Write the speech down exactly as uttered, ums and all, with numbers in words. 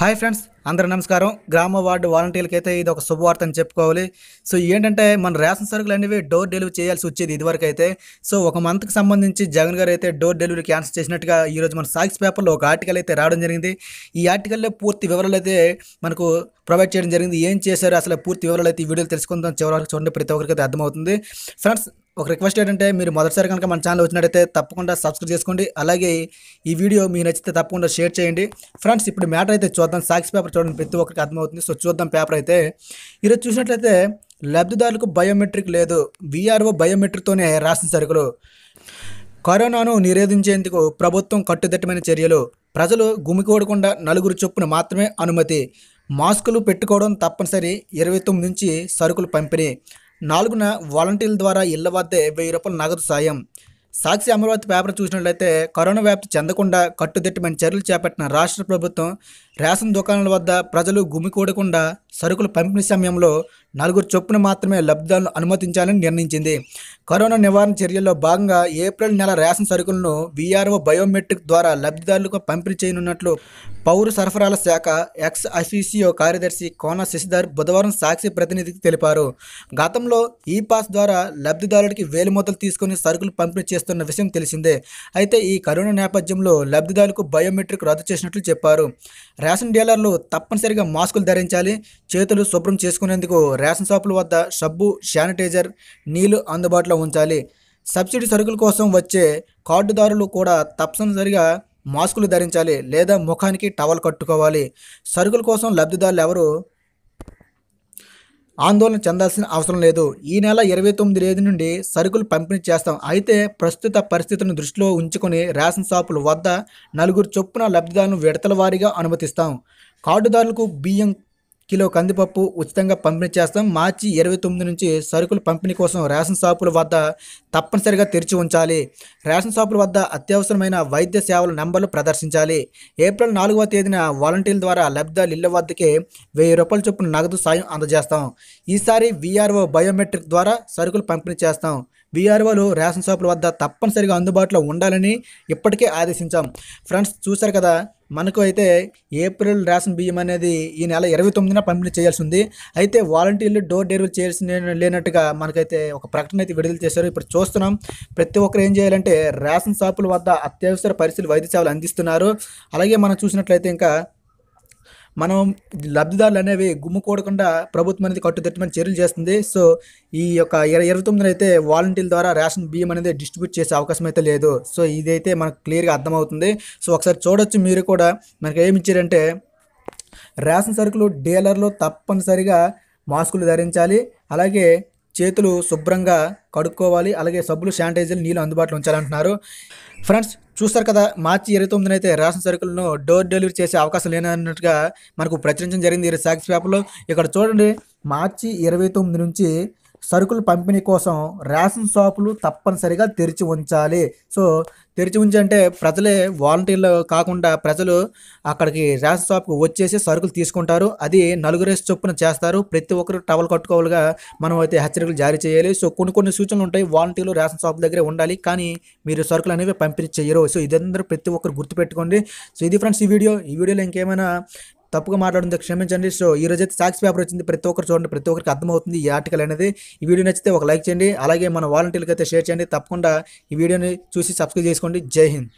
Hi friends, అందరూ నమస్కారం. గ్రామ వార్డు వాలంటీర్లకి అయితే ఇది ఒక శుభవార్త అని చెప్పుకోవాలి. సో ఏంటంటే మన రేషన్ సరుకులు అనేవి డోర్ డెలివరీ చేయాల్సి వచ్చేది ఇదివరకు అయితే. సో ఒక మంత్కి సంబంధించి జగన్ గారు అయితే డోర్ డెలివరీ క్యాన్సిల్ చేసినట్టుగా ఈరోజు మన సాక్షి పేపర్లో ఒక ఆర్టికల్ అయితే రావడం జరిగింది. ఈ ఆర్టికల్లో పూర్తి వివరాలు అయితే మనకు ప్రొవైడ్ చేయడం జరిగింది. ఏం చేశారు అసలు పూర్తి వివరాలు అయితే ఈ వీడియోలు తెలుసుకుందాం. చివరి చూడండి, ప్రతి ఒక్కరికి అయితే అర్థమవుతుంది. ఫ్రెండ్స్, ఒక రిక్వెస్ట్ ఏంటంటే మీరు మొదటిసారి కనుక మన ఛానల్ వచ్చినట్టయితే తప్పకుండా సబ్స్క్రైబ్ చేసుకోండి. అలాగే ఈ వీడియో మీ నచ్చితే తప్పకుండా షేర్ చేయండి. ఫ్రెండ్స్, ఇప్పుడు మ్యాటర్ అయితే చూద్దాం. సాక్షి పేపర్ చూడండి, ప్రతి ఒక్కరికి అర్థమవుతుంది. సో చూద్దాం పేపర్ అయితే. ఈరోజు చూసినట్లయితే లబ్ధిదారులకు బయోమెట్రిక్ లేదు, వీఆర్ఓ బయోమెట్రిక్తోనే రేషన్ సరుకులు. కరోనాను నిరోధించేందుకు ప్రభుత్వం కట్టుదిట్టమైన చర్యలు. ప్రజలు గుమికూడకుండా నలుగురు చొప్పున మాత్రమే అనుమతి. మాస్కులు పెట్టుకోవడం తప్పనిసరి. ఇరవై తొమ్మిది నుంచి సరుకులు పంపిణీ. నాలుగున వాలంటీర్ల ద్వారా ఇళ్ల వద్దే వెయ్యి రూపాయల నగదు సాయం. సాక్షి అమరావతి పేపర్ చూసినట్లయితే కరోనా వ్యాప్తి చెందకుండా కట్టుదిట్టమైన చర్యలు చేపట్టిన రాష్ట్ర ప్రభుత్వం రేషన్ దుకాణాల వద్ద ప్రజలు గుమికూడకుండా సరుకుల పంపిణీ సమయంలో నలుగురు చొప్పున మాత్రమే లబ్ధిదారులను అనుమతించాలని నిర్ణయించింది. కరోనా నివారణ చర్యల్లో భాగంగా ఏప్రిల్ నెల రేషన్ సరుకులను వీఆర్ఓ బయోమెట్రిక్ ద్వారా లబ్ధిదారులకు పంపిణీ చేయనున్నట్లు పౌర సరఫరాల శాఖ ఎక్స్ అఫీసియో కార్యదర్శి కోన శశిధర్ బుధవారం సాక్షి ప్రతినిధికి తెలిపారు. గతంలో ఈ పాస్ ద్వారా లబ్ధిదారుడికి వేలు ముద్దలు తీసుకుని సరుకులు పంపిణీ చేస్తున్న విషయం తెలిసిందే. అయితే ఈ కరోనా నేపథ్యంలో లబ్ధిదారులకు బయోమెట్రిక్ రద్దు చేసినట్లు చెప్పారు. రేషన్ డీలర్లు తప్పనిసరిగా మాస్కులు ధరించాలి. చేతులు శుభ్రం చేసుకునేందుకు రేషన్ షాపుల వద్ద సబ్బు, శానిటైజర్, నీళ్లు అందుబాటులో ఉంచాలి. సబ్సిడీ సరుకుల కోసం వచ్చే కార్డుదారులు కూడా తప్పనిసరిగా మాస్కులు ధరించాలి, లేదా ముఖానికి టవల్ కట్టుకోవాలి. సరుకుల కోసం లబ్ధిదారులు ఎవరు ఆందోళన చెందాల్సిన అవసరం లేదు. ఈ నెల ఇరవై తొమ్మిది తేదీ నుండి సరుకులు పంపిణీ చేస్తాం. అయితే ప్రస్తుత పరిస్థితులను దృష్టిలో ఉంచుకొని రేషన్ షాపుల వద్ద నలుగురు చొప్పున లబ్ధిదారులను విడతల వారీగా అనుమతిస్తాం. కార్డుదారులకు బియ్యం, కిలో కందిపప్పు ఉచితంగా పంపిణీ చేస్తాం. మార్చి ఇరవై తొమ్మిది నుంచి సరుకుల పంపిణీ కోసం రేషన్ షాపుల వద్ద తప్పనిసరిగా తెరిచి ఉంచాలి. రేషన్ షాపుల వద్ద అత్యవసరమైన వైద్య సేవల నెంబర్లు ప్రదర్శించాలి. ఏప్రిల్ నాలుగవ తేదీన వాలంటీర్ల ద్వారా లబ్ధిదారుల ఇళ్ల వద్దకే వెయ్యి రూపాయల చొప్పున నగదు సాయం అందజేస్తాం. ఈసారి వీఆర్ఓ బయోమెట్రిక్ ద్వారా సరుకులు పంపిణీ చేస్తాం. వీఆర్ఓలు రేషన్ షాపుల వద్ద తప్పనిసరిగా అందుబాటులో ఉండాలని ఇప్పటికే ఆదేశించాం. ఫ్రెండ్స్, చూశారు కదా, మనకు అయితే ఏప్రిల్ రేషన్ బియ్యం అనేది ఈ నెల ఇరవై తొమ్మిదిన పంపిణీ చేయాల్సి ఉంది. అయితే వాలంటీర్లు డోర్ డెలివరీ చేయాల్సిన లేనట్టుగా మనకైతే ఒక ప్రకటన అయితే విడుదల చేశారు. ఇప్పుడు చూస్తున్నాం, ప్రతి ఒక్కరు ఏం చేయాలంటే రేషన్ షాపుల వద్ద అత్యవసర పరిస్థితులు వైద్య సేవలు అందిస్తున్నారు. అలాగే మనం చూసినట్లయితే ఇంకా మనం లబ్ధిదారులు అనేవి గుమ్ముకూడకుండా ప్రభుత్వం అనేది కట్టుదిట్టమైన చర్యలు చేస్తుంది. సో ఈ యొక్క ఇరవై తొమ్మిదిన అయితే వాలంటీర్ల ద్వారా రేషన్ బియ్యం అనేది డిస్ట్రిబ్యూట్ చేసే అవకాశం అయితే లేదు. సో ఇదైతే మనకు క్లియర్గా అర్థమవుతుంది. సో ఒకసారి చూడొచ్చు మీరు కూడా, మనకు ఏమి ఇచ్చారంటే రేషన్ సరుకులు డీలర్లు తప్పనిసరిగా మాస్కులు ధరించాలి. అలాగే చేతులు శుభ్రంగా కడుక్కోవాలి. అలాగే సబ్బులు, శానిటైజర్లు, నీళ్ళు అందుబాటులో ఉంచాలంటున్నారు. ఫ్రెండ్స్, చూస్తారు కదా, మార్చి ఇరవై తొమ్మిదిన అయితే రేషన్ సరుకులను డోర్ డెలివరీ చేసే అవకాశం లేనట్టుగా మనకు ప్రచురించడం జరిగింది ఈ సాక్షి పేపర్లో. ఇక్కడ చూడండి, మార్చి ఇరవై తొమ్మిది నుంచి సరుకుల పంపిణీ కోసం రేషన్ షాపులు తప్పనిసరిగా తెరిచి ఉంచాలి. సో తెరిచి ఉంచి అంటే ప్రజలే, వాలంటీర్లు కాకుండా ప్రజలు అక్కడికి రేషన్ షాప్కి వచ్చేసి సరుకులు తీసుకుంటారు. అది నలుగురేసి చొప్పున చేస్తారు. ప్రతి ఒక్కరు టవల్ కట్టుకోవాలిగా మనం అయితే హెచ్చరికలు జారీ చేయాలి. సో కొన్ని కొన్ని సూచనలు ఉంటాయి. వాలంటీర్లు రేషన్ షాప్ దగ్గరే ఉండాలి, కానీ మీరు సరుకులు అనేవి పంపిణీ చేయరు. సో ఇదందరూ ప్రతి ఒక్కరు గుర్తుపెట్టుకోండి. సో ఇది ఫ్రెండ్స్ ఈ వీడియో. ఈ వీడియోలో ఇంకేమైనా తప్పుగా మాట్లాడిందో క్షమించండి. సో ఈ రోజైతే సాక్షి పేపర్ వచ్చింది, ప్రతి ఒక్కరు చూడండి, ప్రతి ఒక్కరికి అర్థమవుతుంది ఈ ఆర్టికల్ అనేది. ఈ వీడియో నచ్చితే ఒక లైక్ చేయండి. అలాగే మన వాలంటీర్లకి అయితే షేర్ చేయండి. తప్పకుండా ఈ వీడియోని చూసి సబ్స్క్రైబ్ చేసుకోండి. జై హింద్.